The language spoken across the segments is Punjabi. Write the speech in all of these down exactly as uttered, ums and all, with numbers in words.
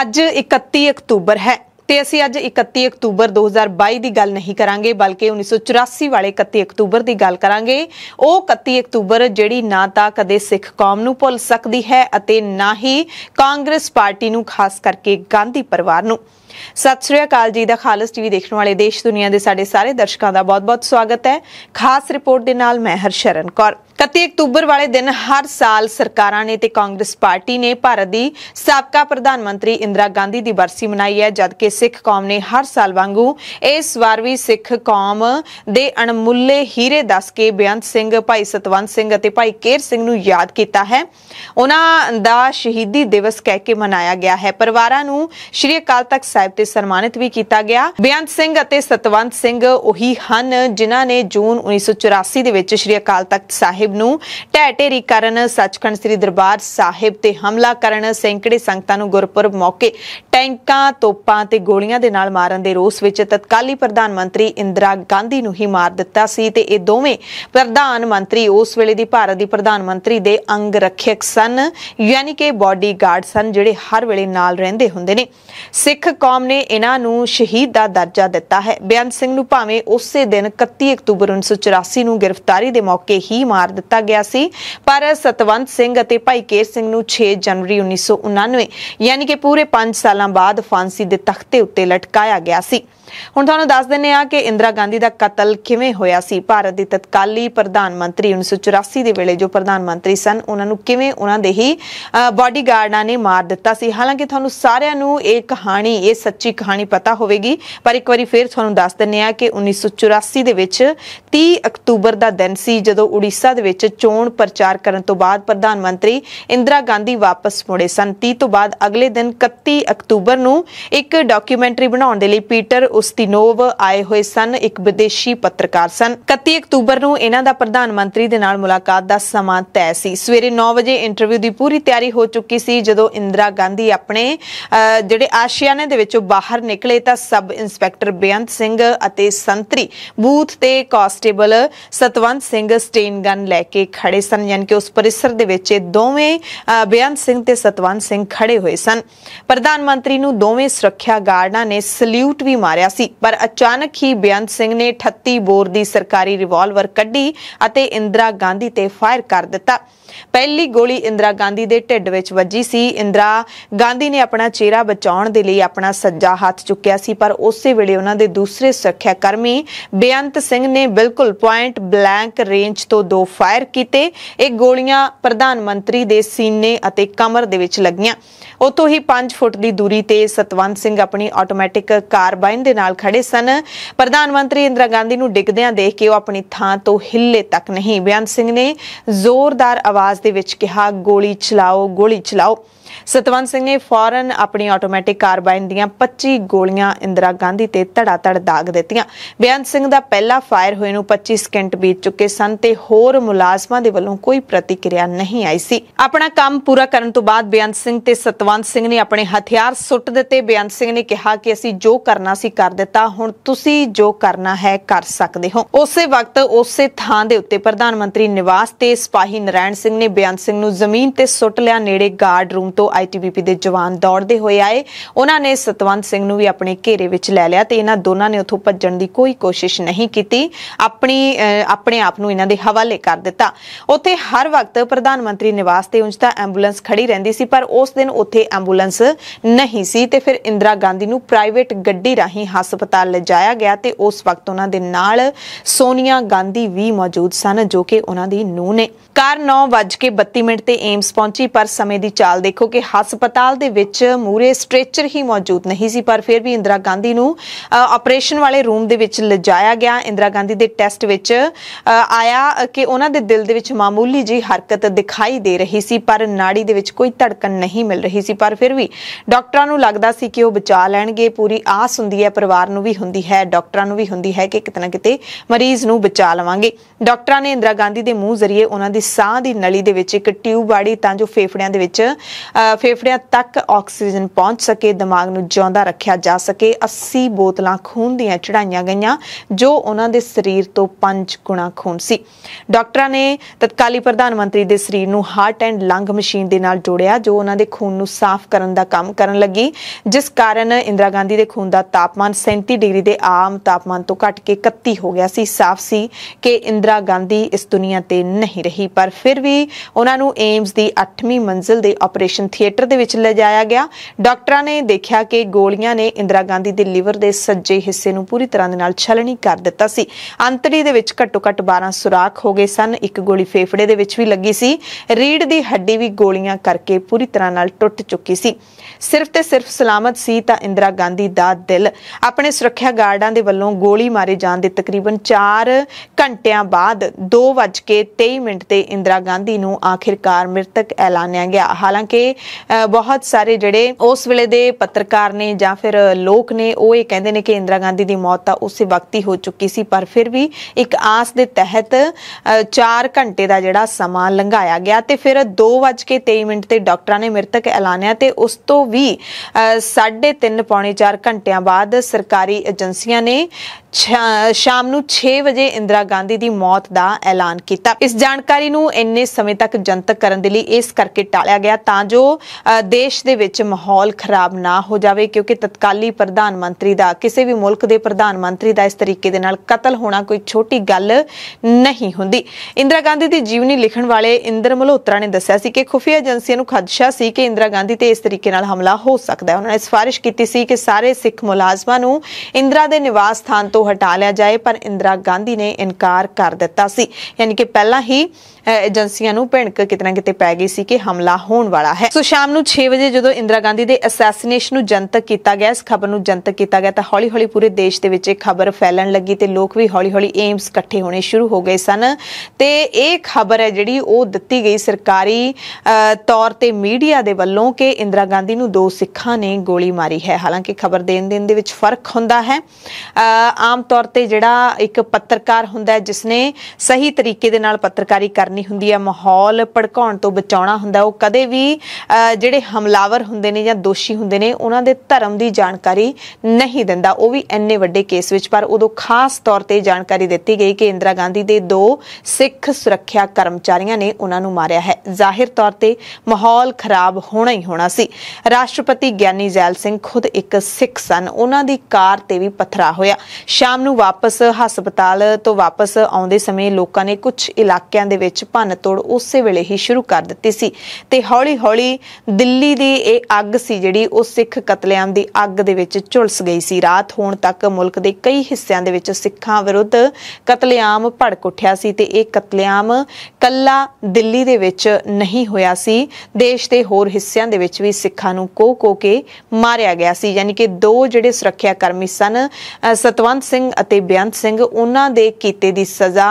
ਅੱਜ इकत्ती अक्तूबर है ਤੇ ਅਸੀਂ ਅੱਜ इकत्ती अक्तूबर दो हज़ार बाईस ਦੀ ਗੱਲ ਨਹੀਂ ਕਰਾਂਗੇ ਬਲਕਿ उन्नीस सौ चौरासी ਵਾਲੇ इकत्ती अक्तूबर ਦੀ ਗੱਲ ਕਰਾਂਗੇ। ਉਹ इकत्ती अक्तूबर ਜਿਹੜੀ ਨਾ ਤਾਂ ਕਦੇ ਸਿੱਖ ਕੌਮ ਨੂੰ ਭੁੱਲ ਸਕਦੀ ਹੈ ਅਤੇ ਨਾ ਹੀ ਕਾਂਗਰਸ ਪਾਰਟੀ ਨੂੰ, ਖਾਸ ਕਰਕੇ ਗਾਂਧੀ ਪਰਿਵਾਰ ਨੂੰ। ਸਤਿ ਸ਼੍ਰੀ ਅਕਾਲ ਜੀ। ਦਾ ਖਾਲਸ ਟੀਵੀ ਦੇਖਣ ਵਾਲੇ ਦੇਸ਼ ਦੁਨੀਆ ਦੇ ਸਾਡੇ ਸਾਰੇ ਦਰਸ਼ਕਾਂ ਦਾ ਬਹੁਤ-ਬਹੁਤ ਸਵਾਗਤ ਹੈ। ਖਾਸ ਰਿਪੋਰਟ ਦੇ ਨਾਲ ਮੈਂ ਹਰਸ਼ਰਨ ਕੌਰ। इकत्ती अक्तूबर ਵਾਲੇ ਦਿਨ ਹਰ ਸਾਲ ਸਰਕਾਰਾਂ ਨੇ ਤੇ ਕਾਂਗਰਸ ਪਾਰਟੀ ਨੇ ਭਾਰਤ ਦੀ ਸਾਬਕਾ ਪ੍ਰਧਾਨ ਮੰਤਰੀ ਇੰਦਰਾ ਗਾਂਧੀ ਦੀ ਬਰਸੀ ਮਨਾਈ ਹੈ, ਜਦਕਿ ਸਿੱਖ ਕੌਮ ਨੇ ਹਰ ਸਾਲ ਵਾਂਗੂ ਇਸ ਵਾਰ ਵੀ ਸਿੱਖ ਕੌਮ ਦੇ ਅਣਮੁੱਲੇ ਹੀਰੇ ਦੱਸ ਕੇ ਬੇਅੰਤ ਸਿੰਘ, ਭਾਈ ਸਤਵੰਤ ਸਿੰਘ ਅਤੇ ਭਾਈ ਕਹਿਰ ਸਿੰਘ ਨੂੰ ਯਾਦ ਕੀਤਾ ਹੈ। ਉਹਨਾਂ ਦਾ ਸ਼ਹੀਦੀ ਦਿਵਸ ਕਹਿ ਕੇ ਮਨਾਇਆ ਗਿਆ ਹੈ। ਪਰਿਵਾਰਾਂ ਨੂੰ ਸ਼੍ਰੀ ਅਕਾਲ ਤਖਤ ਸਾਹਿਬ ਤੇ ਸਨਮਾਨਿਤ ਵੀ ਕੀਤਾ ਗਿਆ। ਬੇਅੰਤ ਸਿੰਘ ਅਤੇ ਸਤਵੰਤ ਸਿੰਘ ਉਹੀ ਹਨ ਜਿਨ੍ਹਾਂ ਨੇ ਜੂਨ उन्नीस सौ चौरासी ਦੇ ਵਿੱਚ ਸ਼੍ਰੀ ਅਕਾਲ ਤਖਤ ਸਾਹਿਬ ਨੂੰ ਢਹਿ-ਢੇਰੀ ਕਰਨ, ਸੱਚਖੰਡ ਸ੍ਰੀ ਦਰਬਾਰ ਸਾਹਿਬ ਤੇ ਹਮਲਾ ਕਰਨ, ਸੈਂਕੜੇ ਸੰਗਤਾਂ ਨੂੰ ਗੁਰਪੁਰਬ ਮੌਕੇ ਟੈਂਕਾਂ, ਤੋਪਾਂ ਤੇ ਗੋਲੀਆਂ ਦੇ ਨਾਲ ਮਾਰਨ ਦੇ ਰੋਸ ਵਿੱਚ ਤਤਕਾਲੀ ਪ੍ਰਧਾਨ ਮੰਤਰੀ ਇੰਦਰਾ ਗਾਂਧੀ ਨੂੰ ਹੀ ਮਾਰ ਦਿੱਤਾ ਸੀ ਤੇ ਇਹ ਦੋਵੇਂ ਪ੍ਰਧਾਨ ਮੰਤਰੀ ਉਸ ਵੇਲੇ ਦੀ ਭਾਰਤ ਦੀ ਪ੍ਰਧਾਨ ਮੰਤਰੀ ਦੇ ਅੰਗ ਰੱਖਿਅਕ ਸਨ, ਯਾਨੀ ਕਿ ਬਾਡੀਗਾਰਡ ਸਨ ਜਿਹੜੇ ਹਰ ਵੇਲੇ ਨਾਲ ਰਹਿੰਦੇ ਹੁੰਦੇ ਨੇ। ਸਿੱਖ ਕੌਮ ਨੇ ਇਹਨਾਂ ਨੂੰ ਸ਼ਹੀਦ ਦਾ ਦਰਜਾ ਦਿੱਤਾ ਹੈ। ਬੇਅੰਤ ਸਿੰਘ ਨੂੰ ਭਾਵੇਂ ਉਸੇ ਦਿਨ इकत्ती अक्तूबर उन्नीस सौ चौरासी ਨੂੰ ਗ੍ਰਿਫਤਾਰੀ ਦੇ ਮੌਕੇ ਹੀ ਮਾਰ ਦਿੱਤਾ ਗਿਆ ਸੀ, पर सतवंत सिंह ते भाई कहर सिंह नूं छे जनवरी उन्नीस सौ उनानवे यानी कि पूरे पांच सालां बाद फांसी दे तख्ते उत्ते लटकाया गया सी। ਹੁਣ ਤੁਹਾਨੂੰ ਦੱਸ ਦਿੰਨੇ ਆ ਕਿ ਇੰਦਰਾ ਗਾਂਧੀ ਦਾ ਕਤਲ ਕਿਵੇਂ ਹੋਇਆ ਸੀ। ਭਾਰਤ ਦੇ ਤਤਕਾਲੀ ਪ੍ਰਧਾਨ ਮੰਤਰੀ उन्नीस सौ चौरासी ਦੇ ਵੇਲੇ ਜੋ ਪ੍ਰਧਾਨ ਮੰਤਰੀ ਸਨ ਉਹਨਾਂ ਨੂੰ ਕਿਵੇਂ ਉਹਨਾਂ ਦੇ ਹੀ ਬਾਡੀਗਾਰਡਾਂ ਨੇ ਮਾਰ ਦਿੱਤਾ ਸੀ। ਹਾਲਾਂਕਿ ਤੁਹਾਨੂੰ ਸਾਰਿਆਂ ਨੂੰ ਇਹ ਕਹਾਣੀ, ਇਹ ਸੱਚੀ ਕਹਾਣੀ ਪਤਾ ਹੋਵੇਗੀ, ਪਰ ਇੱਕ ਵਾਰੀ ਫਿਰ ਤੁਹਾਨੂੰ ਦੱਸ ਦਿੰਨੇ ਆ ਕਿ उन्नीस सौ चौरासी ਦੇ ਵਿੱਚ तीस अक्तूबर ਦਾ ਦਿਨ ਸੀ ਜਦੋਂ ਉੜੀਸਾ ਦੇ ਵਿੱਚ ਚੋਣ ਪ੍ਰਚਾਰ ਕਰਨ ਤੋਂ ਬਾਅਦ ਪ੍ਰਧਾਨ ਮੰਤਰੀ ਇੰਦਰਾ ਗਾਂਧੀ ਵਾਪਸ ਮੁੜੇ ਸਨ। तीस ਤੋਂ ਬਾਅਦ ਅਗਲੇ ਦਿਨ इकत्ती अक्तूबर ਨੂੰ ਇੱਕ ਡਾਕੂਮੈਂਟਰੀ ਬਣਾਉਣ ਦੇ ਲਈ ਪੀਟਰ ਉਸਤੀਨੋਵ ਆਏ ਹੋਏ ਸਨ, ਇੱਕ ਵਿਦੇਸ਼ੀ ਪੱਤਰਕਾਰ ਸਨ। इकत्ती अक्तूबर ਨੂੰ ਇਹਨਾਂ ਦਾ ਪ੍ਰਧਾਨ ਮੰਤਰੀ ਦੇ ਨਾਲ ਮੁਲਾਕਾਤ ਦਾ ਸਮਾਂ ਤੈਅ ਸੀ। ਸਵੇਰੇ ਨੌ ਵਜੇ ਇੰਟਰਵਿਊ ਦੀ ਪੂਰੀ ਤਿਆਰੀ ਹੋ ਚੁੱਕੀ ਸੀ ਜਦੋਂ ਇੰਦਰਾ ਗਾਂਧੀ ਆਪਣੇ ਜਿਹੜੇ ਆਸ਼ਿਆਨੇ ਦੇ ਵਿੱਚੋਂ ਬਾਹਰ ਨਿਕਲੇ ਤਾਂ ਸਬ ਇੰਸਪੈਕਟਰ ਬੇਅੰਤ ਸਿੰਘ ਅਤੇ ਸੰਤਰੀ ਬੂਥ ਤੇ constable Satwant Singh sten gun ਲੈ ਕੇ ਖੜੇ ਸਨ, ਯਾਨੀ ਕਿ ਉਸ ਪਰਿਸਰ ਦੇ ਵਿੱਚ ਦੋਵੇਂ ਬੇਅੰਤ ਸਿੰਘ ਤੇ ਸਤਵੰਤ ਸਿੰਘ ਖੜੇ ਹੋਏ ਸਨ। ਪ੍ਰਧਾਨ ਮੰਤਰੀ ਨੂੰ ਦੋਵੇਂ ਸੁਰੱਖਿਆ ਗਾਰਡਾਂ ਨੇ ਸਲੂਟ ਵੀ ਮਾਰਿਆ ਸੀ, ਪਰ ਅਚਾਨਕ ਹੀ ਬੇਅੰਤ ਸਿੰਘ ਨੇ अठत्ती बोर ਦੀ ਸਰਕਾਰੀ ਰਿਵਾਲਵਰ ਕੱਢੀ ਅਤੇ ਇੰਦਰਾ ਗਾਂਧੀ ਤੇ ਫਾਇਰ ਕਰ ਦਿੱਤਾ। ਪਹਿਲੀ ਗੋਲੀ ਇੰਦਰਾ ਗਾਂਧੀ ਦੇ ਢਿੱਡ ਵਿੱਚ ਵੱਜੀ ਸੀ। ਇੰਦਰਾ ਗਾਂਧੀ ਨੇ ਆਪਣਾ ਚਿਹਰਾ ਬਚਾਉਣ ਦੇ ਲਈ ਆਪਣਾ ਸੱਜਾ ਹੱਥ ਚੁੱਕਿਆ ਸੀ, ਪਰ ਉਸੇ ਵੇਲੇ ਉਹਨਾਂ ਦੇ ਦੂਸਰੇ ਸੁਰੱਖਿਆ ਕਰਮੀ ਬੇਅੰਤ ਸਿੰਘ ਨੇ ਬਿਲਕੁਲ ਪੁਆਇੰਟ ਬਲੈਂਕ ਰੇਂਜ ਤੋਂ ਦੋ ਫਾਇਰ ਕੀਤੇ। ਇਹ ਗੋਲੀਆਂ ਪ੍ਰਧਾਨ ਮੰਤਰੀ ਦੇ ਸੀਨੇ ਅਤੇ ਕਮਰ ਦੇ ਵਿੱਚ ਲੱਗੀਆਂ। ਉਤੋਂ ਹੀ पाँच फुट ਦੀ ਦੂਰੀ ਤੇ ਸਤਵੰਤ ਸਿੰਘ ਆਪਣੀ ਆਟੋਮੈਟਿਕ ਕਾਰਬਾਈਨ ਦੇ ਨਾਲ ਖੜੇ ਸਨ। ਪ੍ਰਧਾਨ ਮੰਤਰੀ ਇੰਦਰਾ ਗਾਂਧੀ ਨੂੰ ਡਿੱਗਦਿਆਂ ਦੇਖ ਕੇ ਉਹ ਆਪਣੀ ਥਾਂ ਤੋਂ ਹਿੱਲੇ ਤੱਕ ਨਹੀਂ। ਬੇਅੰਤ ਸਿੰਘ ਨੇ ਜ਼ੋਰਦਾਰ ਆਵਾਜ਼ ਦੇ ਵਿੱਚ ਕਿਹਾ, ਗੋਲੀ ਚਲਾਓ, ਗੋਲੀ ਚਲਾਓ। ਸਤਵੰਤ ਸਿੰਘ ਨੇ ਫੌਰਨ ਆਪਣੀ ਆਟੋਮੈਟਿਕ ਕਾਰਬਾਈਨ ਦੀਆਂ पच्चीस गोलियां ਇੰਦਰਾ ਗਾਂਧੀ ਤੇ ਧੜਾਧੜ ਦਾਗ ਦਿੱਤੀਆਂ। ਬੇਅੰਤ ਸਿੰਘ ਦਾ ਪਹਿਲਾ ਫਾਇਰ ਹੋਏ ਨੂੰ पच्चीस ਸਕਿੰਟ ਬੀਤ ਚੁੱਕੇ ਸਨ ਤੇ ਹੋਰ ਮੁਲਾਜ਼ਮਾਂ ਦੇ ਵੱਲੋਂ ਕੋਈ ਪ੍ਰਤੀਕਿਰਿਆ ਨਹੀਂ ਆਈ ਸੀ। ਆਪਣਾ ਕੰਮ ਪੂਰਾ ਕਰਨ ਤੋਂ ਬਾਅਦ ਬੇਅੰਤ ਸਿੰਘ ਤੇ ਸਤਵੰਤ ਸਿੰਘ ਨੇ ਆਪਣੇ ਹਥਿਆਰ ਸੁੱਟ ਦਿੱਤੇ। ਬੇਅੰਤ ਸਿੰਘ ਨੇ ਕਿਹਾ ਕਿ ਅਸੀਂ ਜੋ ਕਰਨਾ ਸੀ ਕਰ ਦਿੱਤਾ, ਹੁਣ ਤੁਸੀਂ ਜੋ ਕਰਨਾ ਹੈ ਕਰ ਸਕਦੇ ਹੋ। ਉਸੇ ਵਕਤ ਉਸੇ ਥਾਂ ਦੇ ਉੱਤੇ ਪ੍ਰਧਾਨ ਮੰਤਰੀ ਨਿਵਾਸ ਤੇ ਸਿਪਾਹੀ ਨਰੈਣ ਸਿੰਘ ਨੇ ਬੇਅੰਤ ਸਿੰਘ ਨੂੰ ਜ਼ਮੀਨ ਤੇ ਸੁੱਟ ਲਿਆ। ਨੇੜੇ ਗਾਰਡ ਰੂਮ ਤੋਂ ਆਈ ਟੀ ਬੀ ਪੀ ਦੇ ਜਵਾਨ ਦੌੜਦੇ ਹੋਏ ਆਏ। ਉਹਨਾਂ ਨੇ ਸਤਵੰਤ ਸਿੰਘ ਨੂੰ ਵੀ ਆਪਣੇ ਘੇਰੇ ਵਿੱਚ ਲੈ ਲਿਆ ਤੇ ਇਹਨਾਂ ਦੋਨਾਂ ਨੇ ਉੱਥੋਂ ਭੱਜਣ ਦੀ ਕੋਈ ਕੋਸ਼ਿਸ਼ ਨਹੀਂ ਕੀਤੀ, ਆਪਣੀ ਆਪਣੇ ਆਪ ਨੂੰ ਇਹਨਾਂ ਦੇ ਹਵਾਲੇ ਕਰ ਦਿੱਤਾ। ਉੱਥੇ ਹਰ ਵਕਤ ਪ੍ਰਧਾਨ ਮੰਤਰੀ ਨਿਵਾਸ ਤੇ ਉਂਝ ਤਾਂ ਐਂਬੂਲੈਂਸ ਖੜੀ ਰਹਿੰਦੀ ਸੀ, ਪਰ ਉਸ ਦਿਨ ਉੱਥੇ ਐਂਬੂਲੈਂਸ ਨਹੀਂ ਸੀ ਤੇ ਫਿਰ ਇੰਦਰਾ ਗਾਂਧੀ ਨੂੰ ਪ੍ਰਾਈਵੇਟ ਗੱਡੀ ਰਾਹੀਂ ਹਸਪਤਾਲ ਲਿਜਾਇਆ ਗਿਆ ਤੇ ਉਸ ਵਕਤ ਉਹਨਾਂ ਦੇ ਨਾਲ ਸੋਨੀਆ ਗਾਂਧੀ ਵੀ ਮੌਜੂਦ ਸਨ ਜੋ ਕਿ ਉਹਨਾਂ ਦੀ ਨੂੰਹ ਨੇ। ਕਾਰ नौ बज के बत्तीस मिनट ਤੇ ਏਮਸ ਪਹੁੰਚੀ, ਪਰ ਸਮੇਂ ਦੀ ਚਾਲ ਦੇਖੋ ਕਿ ਹਸਪਤਾਲ ਦੇ ਵਿੱਚ ਮੂਰੇ ਸਟ੍ਰੈਚਰ ਹੀ ਮੌਜੂਦ ਨਹੀਂ ਸੀ, ਪਰ ਫਿਰ ਵੀ ਇੰਦਰਾ ਗਾਂਧੀ ਨੂੰ ਆਪਰੇਸ਼ਨ ਵਾਲੇ ਰੂਮ ਦੇ ਵਿੱਚ ਲਿਜਾਇਆ ਗਿਆ। ਇੰਦਰਾ ਗਾਂਧੀ ਦੇ ਟੈਸਟ ਵਿੱਚ ਆਇਆ ਕਿ ਉਹਨਾਂ ਦੇ ਦਿਲ ਦੇ ਵਿੱਚ ਮਾਮੂਲੀ ਜੀ ਹਰਕਤ ਦਿਖਾਈ ਦੇ ਰਹੀ ਸੀ, ਪਰ ਨਾੜੀ ਦੇ ਵਿੱਚ ਕੋਈ ਧੜਕਣ ਨਹੀਂ ਮਿਲ ਰਹੀ ਸੀ, ਪਰ ਫਿਰ ਵੀ ਡਾਕਟਰਾਂ ਨੂੰ ਲੱਗਦਾ ਸੀ ਕਿ ਉਹ ਬਚਾ ਲੈਣਗੇ। ਪੂਰੀ ਆਸ ਹੁੰਦੀ ਹੈ, ਪਰਿਵਾਰ ਨੂੰ ਵੀ ਹੁੰਦੀ ਹੈ, ਡਾਕਟਰਾਂ ਨੂੰ ਵੀ ਹੁੰਦੀ ਹੈ ਕਿ ਕਿਤੇ ਨਾ ਕਿਤੇ ਮਰੀਜ਼ ਨੂੰ ਬਚਾ ਲਵਾਂਗੇ। ਡਾਕਟਰਾਂ ਨੇ ਇੰਦਰਾ ਗਾਂਧੀ ਦੇ ਮੂੰਹ ਜ਼ਰੀਏ ਉਹਨਾਂ ਦੀ ਸਾਹ ਦੀ ਨਲੀ ਦੇ ਵਿੱਚ ਇੱਕ ਟਿਊਬ ਵਾੜੀ ਤਾਂ ਜੋ ਫੇਫੜਿਆਂ ਦੇ ਵਿੱਚ ਫੇਫੜਿਆਂ ਤੱਕ ਆਕਸੀਜਨ ਪਹੁੰਚ ਸਕੇ, ਦਿਮਾਗ ਨੂੰ ਜਿਉਂਦਾ ਰੱਖਿਆ ਜਾ ਸਕੇ। अस्सी ਬੋਤਲਾਂ ਖੂਨ ਦੀਆਂ ਚੜਾਈਆਂ ਗਈਆਂ ਜੋ ਉਹਨਾਂ ਦੇ ਸਰੀਰ ਤੋਂ ਪੰਜ ਗੁਣਾ ਖੂਨ ਸੀ। ਡਾਕਟਰਾਂ ਨੇ ਤਤਕਾਲੀ ਪ੍ਰਧਾਨ ਮੰਤਰੀ ਦੇ ਸਰੀਰ ਨੂੰ ਹਾਰਟ ਐਂਡ ਲੰਗ ਮਸ਼ੀਨ ਦੇ ਨਾਲ ਜੋੜਿਆ ਜੋ ਉਹਨਾਂ ਦੇ ਖੂਨ ਨੂੰ ਸਾਫ਼ ਕਰਨ ਦਾ ਕੰਮ ਕਰਨ ਲੱਗੀ, ਜਿਸ ਕਾਰਨ ਇੰਦਰਾ ਗਾਂਧੀ ਦੇ ਖੂਨ ਦਾ ਤਾਪਮਾਨ सैंतीस ਡਿਗਰੀ ਦੇ ਆਮ ਤਾਪਮਾਨ ਤੋਂ ਘਟ ਕੇ इकतीस ਹੋ ਗਿਆ ਸੀ। ਸਾਫ਼ ਸੀ ਕਿ ਇੰਦਰਾ ਗਾਂਧੀ ਇਸ ਦੁਨੀਆ ਤੇ ਨਹੀਂ ਰਹੀ, ਪਰ ਫਿਰ ਵੀ ਉਹਨਾਂ ਨੂੰ ਏਮਸ ਦੀ ਅੱਠਵੀਂ ਮੰਜ਼ਿਲ ਦੇ ਆਪਰੇਸ਼ਨ ਥੀਏਟਰ ਦੇ ਵਿੱਚ ਲਿਜਾਇਆ ਗਿਆ। ਡਾਕਟਰਾਂ ਨੇ ਦੇਖਿਆ ਕਿ ਗੋਲੀਆਂ ਨੇ ਇੰਦਰਾ ਗਾਂਧੀ ਦੇ ਲਿਵਰ ਦੇ ਸੱਜੇ ਹਿੱਸੇ ਨੂੰ ਪੂਰੀ ਤਰ੍ਹਾਂ ਦੇ ਨਾਲ ਛਲਣੀ ਕਰ ਦਿੱਤਾ ਸੀ। ਅੰਤੜੀ ਦੇ ਵਿੱਚ ਘੱਟੋ ਘੱਟ बारह ਸੁਰਾਖ ਹੋ ਗਏ ਸਨ। ਇੱਕ ਗੋਲੀ ਫੇਫੜੇ ਦੇ ਵਿੱਚ ਵੀ ਲੱਗੀ ਸੀ। ਰੀੜ ਦੀ ਹੱਡੀ ਵੀ ਗੋਲੀਆਂ ਕਰਕੇ ਪੂਰੀ ਤਰ੍ਹਾਂ ਨਾਲ ਟੁੱਟ ਚੁੱਕੀ ਸੀ। ਸਿਰਫ ਤੇ ਸਿਰਫ ਸਲਾਮਤ ਸੀ ਤਾਂ ਇੰਦਰਾ ਗਾਂਧੀ ਦਾ ਦਿਲ। ਆਪਣੇ ਸੁਰੱਖਿਆ ਗਾਰਡਾਂ ਦੇ ਵੱਲੋਂ ਗੋਲੀ ਮਾਰੇ ਜਾਣ ਦੇ ਤਕਰੀਬਨ चार ਘੰਟਿਆਂ ਬਾਅਦ दो ਵੱਜ ਕੇ तेईस ਮਿੰਟ ਤੇ ਇੰਦਰਾ ਗਾਂਧੀ ਨੂੰ ਆਖਿਰਕਾਰ ਮ੍ਰਿਤਕ ਐਲਾਨਿਆ ਗਿਆ। ਹਾਲਾਂਕਿ ਬਹੁਤ ਸਾਰੇ ਜਿਹੜੇ ਉਸ ਵੇਲੇ ਦੇ ਪੱਤਰਕਾਰ ਨੇ ਜਾਂ ਫਿਰ ਲੋਕ ਨੇ ਉਹ ਇਹ ਕਹਿੰਦੇ ਨੇ ਕਿ ਇੰਦਰਾ ਗਾਂਧੀ ਦੀ ਮੌਤ ਤਾਂ ਉਸੇ ਵਕਤ ਹੀ ਹੋ ਚੁੱਕੀ ਸੀ, ਪਰ ਫਿਰ ਵੀ ਇੱਕ ਆਸ ਦੇ ਤਹਿਤ चार ਘੰਟੇ ਦਾ ਜਿਹੜਾ ਸਮਾਂ ਲੰਘਾਇਆ ਗਿਆ ਤੇ ਫਿਰ दो ਵੱਜ ਕੇ तेईस ਮਿੰਟ ਤੇ ਡਾਕਟਰਾਂ ਨੇ ਮ੍ਰਿਤਕ ਐਲਾਨਿਆ ਤੇ ਉਸ ਤੋਂ ਵੀ साढ़े तीन पौने चार ਘੰਟਿਆਂ बाद सरकारी एजेंसियां ने शाम ਨੂੰ छे ਵਜੇ ਇੰਦਰਾ ਗਾਂਧੀ ਦੀ ਮੌਤ ਦਾ ਐਲਾਨ ਕੀਤਾ। ਇਸ ਜਾਣਕਾਰੀ ਨੂੰ ਇੰਨੇ ਸਮੇਂ ਤੱਕ ਜਨਤਕ ਕਰਨ ਦੇ ਲਈ ਇਸ ਕਰਕੇ ਟਾਲਿਆ ਗਿਆ ਤਾਂ ਜੋ ਦੇਸ਼ ਦੇ ਵਿੱਚ ਮਾਹੌਲ ਖਰਾਬ ਨਾ ਹੋ ਜਾਵੇ, ਕਿਉਂਕਿ ਤਤਕਾਲੀ ਪ੍ਰਧਾਨ ਮੰਤਰੀ ਦਾ, ਕਿਸੇ ਵੀ ਮੁਲਕ ਦੇ ਪ੍ਰਧਾਨ ਮੰਤਰੀ ਦਾ ਇਸ ਤਰੀਕੇ ਦੇ ਨਾਲ ਕਤਲ ਹੋਣਾ ਕੋਈ ਛੋਟੀ ਗੱਲ ਨਹੀਂ ਹੁੰਦੀ। ਇੰਦਰਾ ਗਾਂਧੀ ਦੀ ਜੀਵਨੀ ਲਿਖਣ ਵਾਲੇ ਇੰਦਰ ਮਲਹੋਤਰਾ ਨੇ ਦੱਸਿਆ ਸੀ ਕਿ ਖੁਫੀਆ ਏਜੰਸੀਆਂ ਨੂੰ ਖਦਸ਼ਾ ਸੀ ਕਿ ਇੰਦਰਾ ਗਾਂਧੀ ਤੇ ਇਸ ਤਰੀਕੇ ਨਾਲ ਹਮਲਾ ਹੋ ਸਕਦਾ ਹੈ। ਉਹਨਾਂ ਨੇ ਸਿਫਾਰਿਸ਼ ਕੀਤੀ ਸੀ ਕਿ ਸਾਰੇ ਸਿੱਖ ਮੁਲਾਜ਼ਮਾਂ ਨੂੰ ਇੰਦਰਾ ਦੇ ਨਿਵਾਸ ਸਥਾਨ ਤੋਂ ਹਟਾ ਲਿਆ ਜਾਏ, पर इंदिरा गांधी ने इनकार कर दिता सी। यानी कि पहला ही एजेंसियां नूं भिणक कितना किते पै गई सी कि हमला होने वाला है। सो शाम नूं छे वजे जदों इंदिरा गांधी दे असैसीनेशन नूं जनतक कीता गया, इस खबर नूं जनतक कीता गया तां हौली हौली पूरे देश दे विच खबर फैलण लगी ते लोक भी हौली हौली एम्स इकट्ठे होने शुरू हो गए सन ते इह खबर है जिहड़ी ओह दित्ती गई सरकारी तौर ते मीडिया दे वल्लों कि इंदिरा गांधी नूं दो सिखां ने गोली मारी है। हालांकि खबर देण देण दे विच फर्क हुंदा है। आम तौर ते जिहड़ा एक पत्रकार हुंदा है जिसने सही तरीके दे नाल पत्रकारी करनी ਹੁੰਦੀ ਹੈ, ਮਾਹੌਲ ਭੜਕਾਉਣ ਤੋਂ ਬਚਾਉਣਾ ਹੁੰਦਾ, ਉਹ ਕਦੇ ਵੀ ਜਿਹੜੇ ਹਮਲਾਵਰ ਹੁੰਦੇ ਨੇ ਜਾਂ ਦੋਸ਼ੀ ਹੁੰਦੇ ਨੇ ਉਹਨਾਂ ਦੇ ਧਰਮ ਦੀ ਜਾਣਕਾਰੀ ਨਹੀਂ ਦਿੰਦਾ, ਉਹ ਵੀ ਇੰਨੇ ਵੱਡੇ ਕੇਸ ਵਿੱਚ। ਪਰ ਉਦੋਂ ਖਾਸ ਤੌਰ ਤੇ ਜਾਣਕਾਰੀ ਦਿੱਤੀ ਗਈ ਕਿ ਇੰਦਰਾ ਗਾਂਧੀ ਦੇ ਦੋ ਸਿੱਖ ਸੁਰੱਖਿਆ ਕਰਮਚਾਰੀਆਂ ਨੇ ਉਹਨਾਂ ਨੂੰ ਮਾਰਿਆ ਹੈ। ਜ਼ਾਹਿਰ ਤੌਰ ਤੇ ਮਾਹੌਲ ਖਰਾਬ ਹੋਣਾ ਹੀ ਹੋਣਾ ਸੀ। ਰਾਸ਼ਟਰਪਤੀ ਗਿਆਨੀ ਜ਼ੈਲ ਸਿੰਘ ਖੁਦ ਇੱਕ ਸਿੱਖ ਸਨ, ਉਹਨਾਂ ਦੀ ਕਾਰ ਤੇ ਵੀ ਪਥਰਾ ਹੋਇਆ। ਸ਼ਾਮ ਨੂੰ ਵਾਪਸ ਹਸਪਤਾਲ ਤੋਂ ਵਾਪਸ ਆਉਂਦੇ ਸਮੇਂ ਲੋਕਾਂ ਨੇ ਕੁਝ ਇਲਾਕਿਆਂ ਦੇ ਵਿੱਚ ਭੰਨ ਤੋੜ ਉਸੇ ਵੇਲੇ ਹੀ ਸ਼ੁਰੂ ਕਰ ਦਿੱਤੀ ਸੀ ਤੇ ਹੌਲੀ ਹੌਲੀ ਦਿੱਲੀ ਦੀ ਇਹ ਅੱਗ ਸੀ ਜਿਹੜੀ ਉਹ ਸਿੱਖ ਕਤਲੇਆਮ ਦੀ ਅੱਗ ਦੇ ਵਿੱਚ ਝੁਲਸ ਗਈ ਸੀ। ਰਾਤ ਹੋਣ ਤੱਕ ਮੁਲਕ ਦੇ ਕਈ ਹਿੱਸਿਆਂ ਦੇ ਵਿੱਚ ਸਿੱਖਾਂ ਵਿਰੁੱਧ ਕਤਲੇਆਮ ਭੜਕ ਉੱਠਿਆ ਸੀ ਤੇ ਇਹ ਕਤਲੇਆਮ ਕੱਲਾ ਦਿੱਲੀ ਦੇ ਵਿੱਚ ਨਹੀਂ ਹੋਇਆ ਸੀ, ਦੇਸ਼ ਦੇ ਹੋਰ ਹਿੱਸਿਆਂ ਦੇ ਵਿੱਚ ਵੀ ਸਿੱਖਾਂ ਨੂੰ ਕੋਹ ਕੋਹ ਕੇ ਮਾਰਿਆ ਗਿਆ ਸੀ। ਯਾਨੀ ਕਿ ਦੋ ਜਿਹੜੇ ਸੁਰੱਖਿਆ ਕਰਮੀ ਸਨ, ਸਤਵੰਤ ਸਿੰਘ ਅਤੇ ਬੇਅੰਤ ਸਿੰਘ, ਉਹਨਾਂ ਦੇ ਕੀਤੇ ਦੀ ਸਜ਼ਾ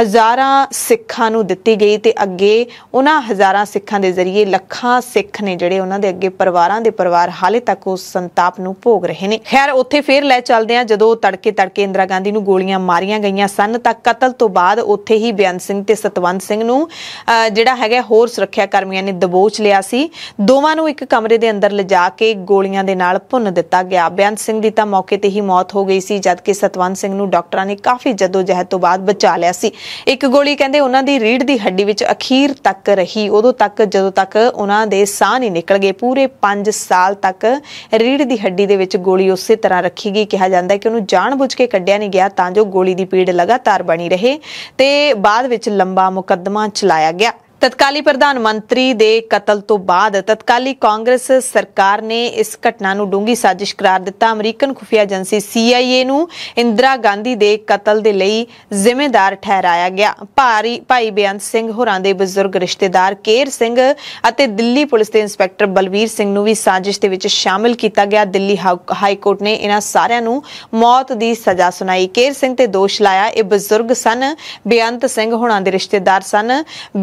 ਹਜ਼ਾਰਾਂ ਸਿੱਖਾਂ ਨੂੰ ਦਿੱਤੀ ਗਈ ਤੇ ਅੱਗੇ ਉਹਨਾਂ ਹਜ਼ਾਰਾਂ ਸਿੱਖਾਂ ਦੇ ਜ਼ਰੀਏ ਲੱਖਾਂ ਸਿੱਖ ਨੇ ਜਿਹੜੇ ਉਹਨਾਂ ਦੇ ਅੱਗੇ ਪਰਿਵਾਰਾਂ ਦੇ ਪਰਿਵਾਰ ਹਾਲੇ ਤੱਕ ਉਸ ਸੰਤਾਪ ਨੂੰ ਭੋਗ ਰਹੇ ਨੇ। ਖੈਰ ਉੱਥੇ ਫੇਰ ਲੈ ਚੱਲਦੇ ਆ। ਜਦੋਂ ਤੜਕੇ ਤੜਕੇ ਇੰਦਰਾ ਗਾਂਧੀ ਨੂੰ ਗੋਲੀਆਂ ਮਾਰੀਆਂ ਗਈਆਂ ਸਨ ਤਾਂ ਕਤਲ ਤੋਂ ਬਾਅਦ ਉੱਥੇ ਹੀ ਬੇਅੰਤ ਸਿੰਘ ਤੇ ਸਤਵੰਤ ਸਿੰਘ ਨੂੰ ਜਿਹੜਾ ਹੈਗਾ ਹੋਰ ਸੁਰੱਖਿਆ ਕਰਮੀਆਂ ਨੇ ਦਬੋਚ ਲਿਆ ਸੀ। ਦੋਵਾਂ ਨੂੰ ਇੱਕ ਕਮਰੇ ਦੇ ਅੰਦਰ ਲਿਜਾ ਕੇ ਗੋਲੀਆਂ ਦੇ ਨਾਲ ਭੁੰਨ ਦਿੱਤਾ ਗਿਆ। ਬੇਅੰਤ ਸਿੰਘ ਦੀ ਤਾਂ ਮੌਕੇ ਤੇ ਹੀ ਮੌਤ ਹੋ ਗਈ ਸੀ, ਜਦਕਿ ਸਤਵੰਤ ਸਿੰਘ ਨੂੰ ਡਾਕਟਰਾਂ ਨੇ ਕਾਫੀ ਜਦੋਜਹਿਦ ਤੋਂ ਬਾਅਦ ਬਚਾ ਲਿਆ ਸੀ। ਇੱਕ ਗੋਲੀ ਕਹਿੰਦੇ ਉਹਨਾਂ ਦੀ ਰੀੜ ਦੀ ਹੱਡੀ ਵਿੱਚ ਅਖੀਰ ਤੱਕ ਰਹੀ, ਉਦੋਂ ਤੱਕ ਜਦੋਂ ਤੱਕ ਉਹਨਾਂ ਦੇ ਸਾਹ ਨਹੀਂ ਨਿਕਲ ਗਏ। ਪੂਰੇ ਪੰਜ ਸਾਲ ਤੱਕ ਰੀੜ ਦੀ ਹੱਡੀ ਦੇ ਵਿੱਚ ਗੋਲੀ ਉਸੇ ਤਰ੍ਹਾਂ ਰੱਖੀ ਗਈ। ਕਿਹਾ ਜਾਂਦਾ ਹੈ ਕਿ ਉਹਨੂੰ ਜਾਣਬੁੱਝ ਕੇ ਕੱਢਿਆ ਨਹੀਂ ਗਿਆ ਤਾਂ ਜੋ ਗੋਲੀ ਦੀ ਪੀੜ ਲਗਾਤਾਰ ਬਣੀ ਰਹੇ ਤੇ ਬਾਅਦ ਵਿੱਚ ਲੰਬਾ ਮੁਕੱਦਮਾ ਚਲਾਇਆ ਗਿਆ। तत्काली प्रधानमंत्री दे कतल तो बाद तत्काली कांग्रेस सरकार ने इस घटना नूं डूंगी साजिश करार दिता। अमरीकन खुफिया एजेंसी C I A नूं इंदिरा गांधी दे कतल दे लई जिम्मेदार ठहराया गया। भारी भाई बेअंत सिंह होरां दे बजुर्ग रिश्तेदार कहर सिंह अते दिल्ली पुलिस दे इंस्पैक्टर बलबीर सिंह नूं भी साजिश दे विच शामिल कीता गया। दिल्ली हाई कोर्ट ने इन्हां सारिआं नूं मौत दी सज़ा सुनाई। कहर सिंह ते दोष लाया इह बजुर्ग सन, बेअंत सिंह होरां दे रिश्तेदार सन।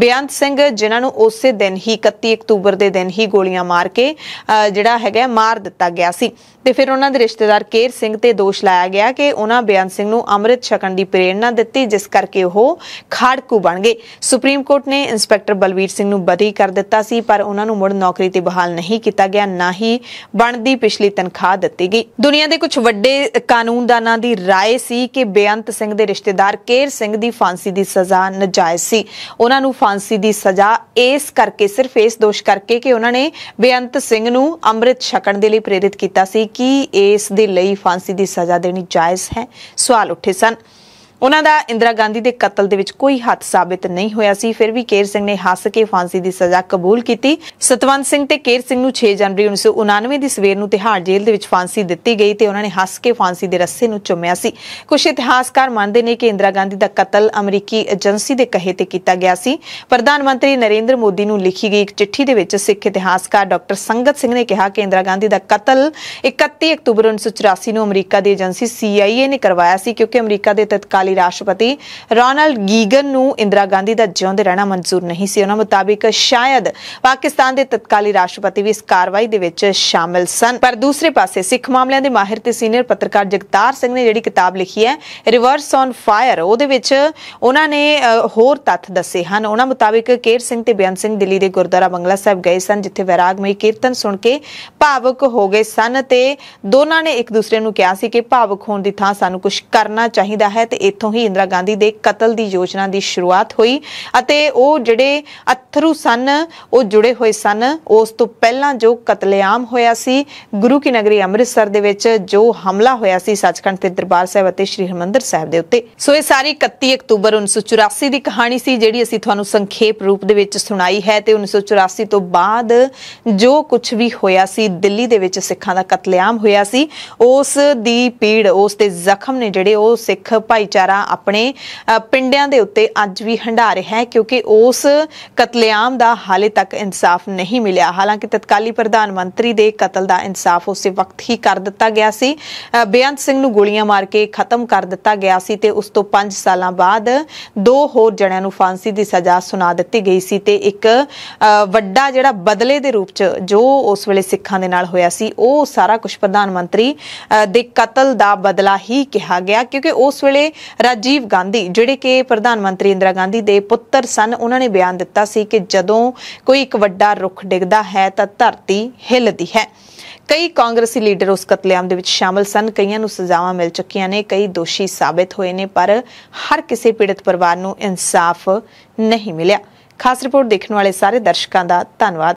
बेअंत जिन्हां नूं उसे दिन ही इकत्ती अक्तूबर दे दिन ही गोलियां मार के जिहड़ा हैगा मार दिता गया सी। ਤੇ ਫਿਰ ਉਹਨਾਂ ਦੇ ਰਿਸ਼ਤੇਦਾਰ ਕੇਰ ਸਿੰਘ ਤੇ ਦੋਸ਼ ਲਾਇਆ ਗਿਆ ਕਿ ਉਹਨਾਂ ਬਿਆਨ ਸਿੰਘ ਨੂੰ ਅੰਮ੍ਰਿਤ ਛਕਣ ਦੀ ਪ੍ਰੇਰਣਾ ਦਿੱਤੀ ਜਿਸ ਕਰਕੇ ਉਹ ਖਾੜਕੂ ਬਣ ਗਏ। ਸੁਪਰੀਮ ਕੋਰਟ ਨੇ ਇੰਸਪੈਕਟਰ ਬਲਬੀਰ ਸਿੰਘ ਨੂੰ ਬਰੀ ਕਰ ਦਿੱਤਾ ਸੀ ਪਰ ਉਹਨਾਂ ਨੂੰ ਮੁੜ ਨੌਕਰੀ ਤੇ ਬਹਾਲ ਨਹੀਂ ਕੀਤਾ ਗਿਆ, ਨਾ ਹੀ ਬਣਦੀ ਪਿਛਲੀ ਤਨਖਾਹ ਦਿੱਤੀ ਗਈ। ਦੁਨੀਆ ਦੇ ਕੁਝ ਵੱਡੇ ਕਾਨੂੰਨਦਾਨਾਂ ਦੀ ਰਾਏ ਸੀ ਕਿ ਬੇਅੰਤ ਸਿੰਘ ਦੇ ਰਿਸ਼ਤੇਦਾਰ ਕੇਰ ਸਿੰਘ ਦੀ ਫਾਂਸੀ ਦੀ ਸਜ਼ਾ ਨਜਾਇਜ਼ ਸੀ। ਉਹਨਾਂ ਨੂੰ ਫਾਂਸੀ ਦੀ ਸਜ਼ਾ ਇਸ ਕਰਕੇ ਸਿਰਫ ਇਸ ਦੋਸ਼ ਕਰਕੇ ਕਿ ਉਹਨਾਂ ਨੇ ਬੇਅੰਤ ਸਿੰਘ ਨੂੰ ਅੰਮ੍ਰਿਤ ਛਕਣ ਦੇ ਲਈ ਪ੍ਰੇਰਿਤ ਕੀਤਾ ਸੀ ਕਿ ਇਸ ਦੇ ਲਈ ਫਾਂਸੀ ਦੀ ਸਜ਼ਾ ਦੇਣੀ ਜਾਇਜ਼ ਹੈ। ਸਵਾਲ ਉੱਠੇ ਸਨ। ਉਹਨਾਂ ਦਾ ਇੰਦਰਾ ਗਾਂਧੀ ਦੇ ਕਤਲ ਦੇ ਵਿੱਚ ਕੋਈ ਹੱਥ ਸਾਬਿਤ ਨਹੀਂ ਹੋਇਆ ਸੀ, ਫਿਰ ਵੀ ਕੇਰ ਸਿੰਘ ਨੇ ਹੱਸ ਕੇ ਫਾਂਸੀ ਦੀ ਸਜ਼ਾ ਕਬੂਲ ਕੀਤੀ। ਸਤਵੰਤ ਸਿੰਘ ਤੇ ਕੇਰ ਸਿੰਘ ਨੂੰ ਛੇ ਜਨਵਰੀ ਉੱਨੀ ਸੌ ਉਣਾਨਵੇਂ ਦੀ ਸਵੇਰ ਨੂੰ ਤਿਹਾੜ ਜੇਲ੍ਹ ਦੇ ਵਿੱਚ ਫਾਂਸੀ ਦਿੱਤੀ ਗਈ ਤੇ ਉਹਨਾਂ ਨੇ ਹੱਸ ਕੇ ਫਾਂਸੀ ਦੇ ਰੱਸੇ ਨੂੰ ਚੁੰਮਿਆ ਸੀ। ਕੁਝ ਇਤਿਹਾਸਕਾਰ ਮੰਨਦੇ ਨੇ ਕਿ ਇੰਦਰਾ ਗਾਂਧੀ ਦਾ ਕਤਲ ਅਮਰੀਕੀ ਏਜੰਸੀ ਦੇ ਕਹੇ ਤੇ ਕੀਤਾ ਗਿਆ ਸੀ। ਪ੍ਰਧਾਨ ਮੰਤਰੀ ਨਰਿੰਦਰ ਮੋਦੀ ਨੂੰ ਲਿਖੀ ਗਈ ਇੱਕ ਚਿੱਠੀ ਦੇ ਵਿੱਚ ਸਿੱਖ ਇਤਿਹਾਸਕਾਰ ਡਾਕਟਰ ਸੰਗਤ ਸਿੰਘ ਨੇ ਕਿਹਾ ਕਿ ਇੰਦਰਾ ਗਾਂਧੀ ਦਾ ਕਤਲ ਇਕੱਤੀ ਅਕਤੂਬਰ ਉੱਨੀ ਸੌ ਚੁਰਾਸੀ ਨੂੰ ਅਮਰੀਕਾ ਦੀ ਏਜੰਸੀ ਸੀ ਆਈ ਏ ਨੇ ਕਰਵਾਇਆ ਸੀ ਕਿਉਂਕਿ ਅਮਰੀਕਾ ਦੇ ਤਤਕਾਲੀ ਰਾਸ਼ਟਰਪਤੀ ਰੋਨਾਲਡ ਰੀਗਨ ਨੂੰ ਇੰਦਰਾ ਗਾਂਧੀ ਦਾ ਜਿਉਂਦੇ ਰਹਿਣਾ ਮਨਜ਼ੂਰ ਨਹੀਂ ਸੀ। ਉਹਨਾਂ ਮੁਤਾਬਿਕ ਸ਼ਾਇਦ ਪਾਕਿਸਤਾਨ ਦੇ ਤਤਕਾਲੀ ਰਾਸ਼ਟਰਪਤੀ ਵੀ ਇਸ ਕਾਰਵਾਈ ਦੇ ਵਿੱਚ ਸ਼ਾਮਲ ਸਨ। ਪਰ ਦੂਸਰੇ ਪਾਸੇ ਸਿੱਖ ਮਾਮਲਿਆਂ ਦੇ ਮਾਹਿਰ ਤੇ ਸੀਨੀਅਰ ਪੱਤਰਕਾਰ ਜਗਤਾਰ ਸਿੰਘ ਨੇ ਜਿਹੜੀ ਕਿਤਾਬ ਲਿਖੀ ਹੈ ਰਿਵਰਸ ਔਨ ਫਾਇਰ, ਉਹਦੇ ਵਿੱਚ ਉਹਨਾਂ ਨੇ ਹੋਰ ਤੱਥ ਦੱਸੇ ਹਨ। ਉਹਨਾਂ ਮੁਤਾਬਿਕ ਕੇਰ ਸਿੰਘ ਤੇ ਬੇਅੰਤ ਸਿੰਘ ਦਿੱਲੀ ਦੇ ਗੁਰਦੁਆਰਾ ਬੰਗਲਾ ਸਾਹਿਬ ਗਏ ਸਨ ਜਿੱਥੇ ਵੈਰਾਗਮਈ ਕੀਰਤਨ ਸੁਣ ਕੇ ਭਾਵੁਕ ਹੋ ਗਏ ਸਨ ਤੇ ਦੋਨਾਂ ਨੇ ਇੱਕ ਦੂਸਰੇ ਨੂੰ ਕਿਹਾ ਸੀ ਕਿ ਭਾਵੁਕ ਹੋਣ ਦੀ ਥਾਂ ਸਾਨੂੰ ਕੁਝ ਕਰਨਾ ਚਾਹੀਦਾ ਹੈ ਤੇ ਇੱਥੋਂ ਹੀ ਇੰਦਰਾ ਗਾਂਧੀ ਦੇ ਕਤਲ ਦੀ ਯੋਜਨਾ ਦੀ ਸ਼ੁਰੂਆਤ ਹੋਈ ਅਤੇ ਉਹ ਜਿਹੜੇ ਅਥਰੂ ਸਨ ਉਹ ਜੁੜੇ ਹੋਏ ਸਨ। ਉਸ ਤੋਂ ਪਹਿਲਾਂ ਜੋ ਕਤਲੇਆਮ ਹੋਇਆ ਸੀ ਗੁਰੂ ਕੀ ਨਗਰੀ ਅੰਮ੍ਰਿਤਸਰ ਦੇ ਵਿੱਚ, ਜੋ ਹਮਲਾ ਹੋਇਆ ਸੀ ਸੱਚਖੰਡ ਤੇ ਦਰਬਾਰ ਸਾਹਿਬ ਅਤੇ ਸ਼੍ਰੀ ਹਰਿਮੰਦਰ ਸਾਹਿਬ ਦੇ ਉੱਤੇ, ਸੋ ਇਹ ਸਾਰੀ ਇਕੱਤੀ ਅਕਤੂਬਰ ਉੱਨੀ ਸੌ ਚੁਰਾਸੀ ਦੀ ਕਹਾਣੀ ਸੀ ਜਿਹੜੀ ਅਸੀਂ ਤੁਹਾਨੂੰ ਸੰਖੇਪ ਰੂਪ ਦੇ ਵਿੱਚ ਸੁਣਾਈ ਹੈ ਤੇ ਉੱਨੀ ਸੌ ਚੁਰਾਸੀ ਤੋਂ ਬਾਅਦ ਜੋ ਕੁਝ ਵੀ ਹੋਇਆ ਸੀ ਦਿੱਲੀ ਦੇ ਵਿੱਚ ਸਿੱਖਾਂ ਦਾ ਕਤਲੇਆਮ ਹੋਇਆ ਸੀ ਉਸ ਦੀ ਪੀੜ ਉਸ ਦੇ ਜ਼ਖਮ ਨੇ ਜਿਹੜੇ ਉਹ ਸਿੱਖ ਭਾਈਚਾਰੇ ਆਪਣੇ ਪਿੰਡਾਂ ਦੇ ਉੱਤੇ ਅੱਜ ਵੀ ਹੰਢਾ ਰਿਹਾ ਹੈ ਕਿਉਂਕਿ ਉਸ ਕਤਲੇਆਮ ਦਾ ਹਾਲੇ ਤੱਕ ਇਨਸਾਫ ਨਹੀਂ ਮਿਲਿਆ। ਹਾਲਾਂਕਿ ਤਤਕਾਲੀ ਪ੍ਰਧਾਨ ਮੰਤਰੀ ਦੇ ਕਤਲ ਦਾ ਇਨਸਾਫ ਉਸੇ ਵਕਤ ਹੀ ਕਰ ਦਿੱਤਾ ਗਿਆ ਸੀ। ਬੇਅੰਤ ਸਿੰਘ ਨੂੰ ਗੋਲੀਆਂ ਮਾਰ ਕੇ ਖਤਮ ਕਰ ਦਿੱਤਾ ਗਿਆ ਸੀ ਤੇ ਉਸ ਤੋਂ ਪੰਜ ਸਾਲਾਂ ਬਾਅਦ ਦੋ ਹੋਰ ਜਣਿਆਂ ਨੂੰ ਫਾਂਸੀ ਦੀ ਸਜ਼ਾ ਸੁਣਾ ਦਿੱਤੀ ਗਈ ਸੀ ਤੇ ਇੱਕ ਵੱਡਾ ਜਿਹੜਾ ਬਦਲੇ ਦੇ ਰੂਪ 'ਚ ਜੋ ਉਸ ਵੇਲੇ ਸਿੱਖਾਂ ਦੇ ਨਾਲ ਹੋਇਆ ਸੀ ਉਹ ਸਾਰਾ ਕੁਝ ਪ੍ਰਧਾਨ ਮੰਤਰੀ ਦੇ ਕਤਲ ਦਾ ਬਦਲਾ ਹੀ ਕਿਹਾ ਗਿਆ ਕਿਉਂਕਿ ਉਸ ਵੇਲੇ ਰਾਜੀਵ ਗਾਂਧੀ ਜਿਹੜੇ ਕਿ ਪ੍ਰਧਾਨ ਮੰਤਰੀ ਇੰਦਰਾ ਗਾਂਧੀ ਦੇ ਪੁੱਤਰ ਸਨ ਉਹਨਾਂ ਨੇ ਬਿਆਨ ਦਿੱਤਾ ਸੀ ਕਿ ਜਦੋਂ ਕੋਈ ਇੱਕ ਵੱਡਾ ਰੁੱਖ ਡਿੱਗਦਾ ਹੈ ਤਾਂ ਧਰਤੀ ਹਿੱਲਦੀ ਹੈ। ਕਈ ਕਾਂਗਰਸੀ ਲੀਡਰ ਉਸ ਕਤਲੇਆਮ ਦੇ ਵਿੱਚ ਸ਼ਾਮਲ ਸਨ, ਕਈਆਂ ਨੂੰ ਸਜ਼ਾਵਾਂ ਮਿਲ ਚੁੱਕੀਆਂ ਨੇ, ਕਈ ਦੋਸ਼ੀ ਸਾਬਿਤ ਹੋਏ ਨੇ ਪਰ ਹਰ ਕਿਸੇ ਪੀੜਤ ਪਰਿਵਾਰ ਨੂੰ ਇਨਸਾਫ ਨਹੀਂ ਮਿਲਿਆ। ਖਾਸ ਰਿਪੋਰਟ ਦੇਖਣ ਵਾਲੇ ਸਾਰੇ ਦਰਸ਼ਕਾਂ ਦਾ ਧੰਨਵਾਦ।